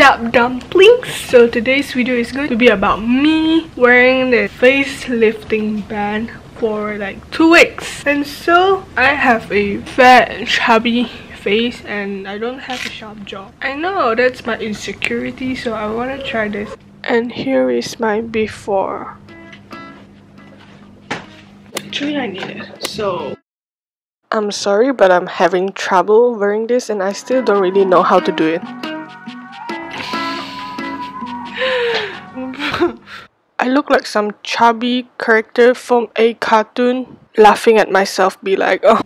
up, dumplings? So today's video is going to be about me wearing the facelifting band for like 2 weeks. And so I have a fat chubby face and I don't have a sharp jaw. I know that's my insecurity, so I want to try this. And here is my before. Actually I need it, so I'm sorry, but I'm having trouble wearing this and I still don't really know how to do it. I look like some chubby character from a cartoon laughing at myself, be like, oh.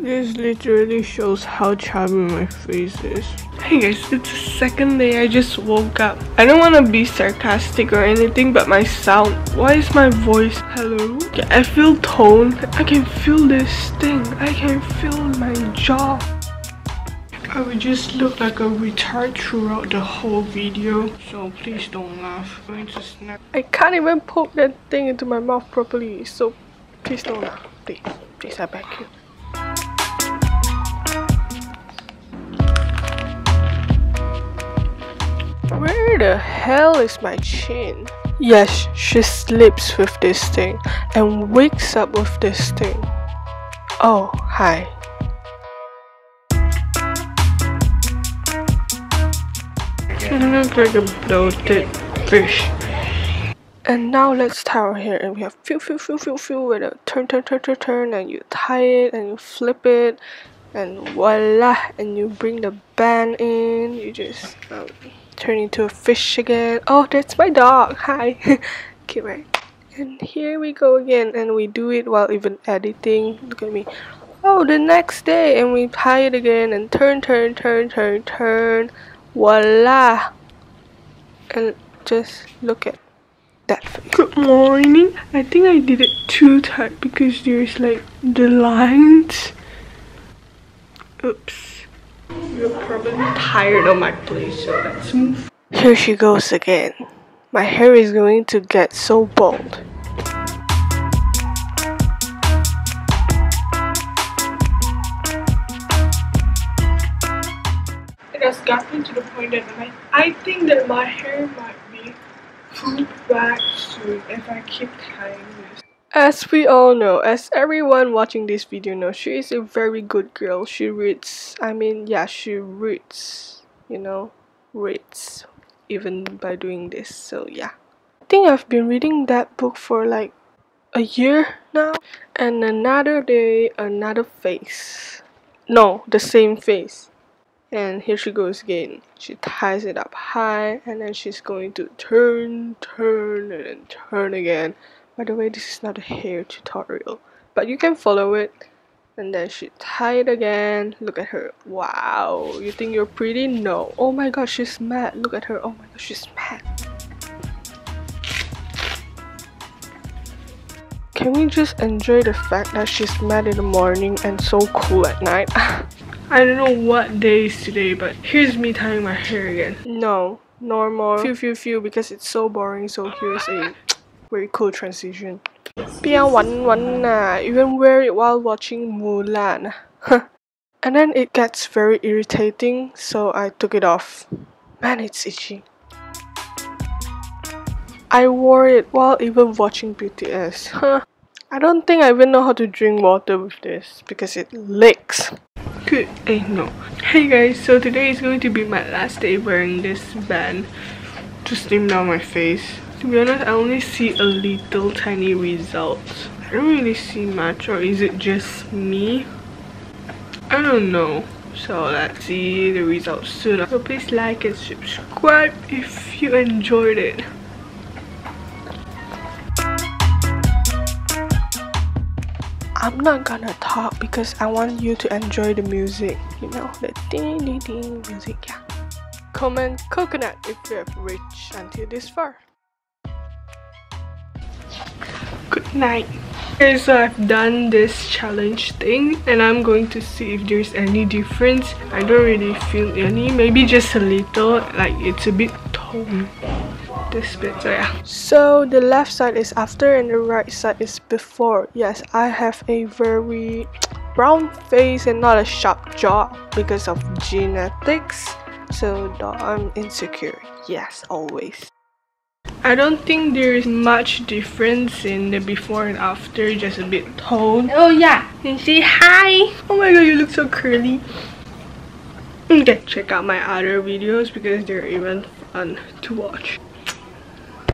This literally shows how chubby my face is. Hey guys, it's the second day. I just woke up. I don't want to be sarcastic or anything, but my sound. Why is my voice? Hello? Yeah, I feel toned. I can feel this thing. I can feel my jaw. I would just look like a retard throughout the whole video, so please don't laugh. I'm going to snap. I can't even poke that thing into my mouth properly, so please don't laugh. Please, I beg you. Where the hell is my chin? Yes, she sleeps with this thing and wakes up with this thing. Oh, hi. You look like a bloated fish. And now let's tie here, and we have feel with a turn, and you tie it and you flip it, and voila, and you bring the band in. You just turn into a fish again. Oh, that's my dog. Hi. Okay, right. And here we go again, and we do it while even editing. Look at me. Oh, the next day, and we tie it again and turn. Voila. And just look at that face. Good morning. I think I did it too tight because there's like the lines. Oops. You're probably tired of my place, so let's move. Here she goes again. My hair is going to get so bald. It has gotten to the point that I think that my hair might be pulled back soon if I keep tying this. As we all know, as everyone watching this video knows, she is a very good girl. She reads, she reads, even by doing this, so yeah. I think I've been reading that book for like a year now. And another day, another face. No, the same face. And here she goes again. She ties it up high and then she's going to turn, and then turn again. By the way, this is not a hair tutorial, but you can follow it. And then she tied again. Look at her. Wow. You think you're pretty? No. Oh my god, she's mad. Look at her. Oh my god, she's mad. Can we just enjoy the fact that she's mad in the morning and so cool at night? I don't know what day is today, but here's me tying my hair again. No. Normal. Few, because it's so boring. So here's a very cool transition. Even wear it while watching Mulan. And then it gets very irritating, so I took it off. Man, it's itchy. I wore it while even watching BTS. I don't think I even know how to drink water with this because it leaks. Good. Hey guys, so today is going to be my last day wearing this band to slim down my face. To be honest, I only see a little tiny result. I don't really see much, or is it just me? I don't know. So let's see the results soon. So please like and subscribe if you enjoyed it. I'm not gonna talk because I want you to enjoy the music. You know, the ding-ding-ding music, yeah. Comment coconut if you have reached until this far. Good night. Okay, so I've done this challenge thing and I'm going to see if there's any difference. I don't really feel any, maybe just a little, like it's a bit toned. This bit, so yeah. So the left side is after and the right side is before. Yes, I have a very round face and not a sharp jaw because of genetics. so that I'm insecure. Yes, always. I don't think there is much difference in the before and after, just a bit toned. Oh yeah, and say hi! Oh my god, you look so curly. Okay, check out my other videos because they're even fun to watch.